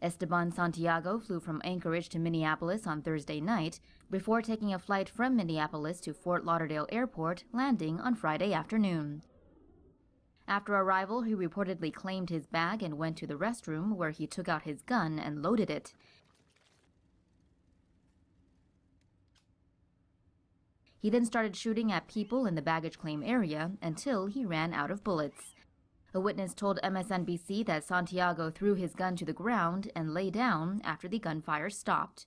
Esteban Santiago flew from Anchorage to Minneapolis on Thursday night before taking a flight from Minneapolis to Fort Lauderdale Airport, landing on Friday afternoon. After arrival, he reportedly claimed his bag and went to the restroom, where he took out his gun and loaded it. He then started shooting at people in the baggage claim area until he ran out of bullets. A witness told MSNBC that Santiago threw his gun to the ground and lay down after the gunfire stopped.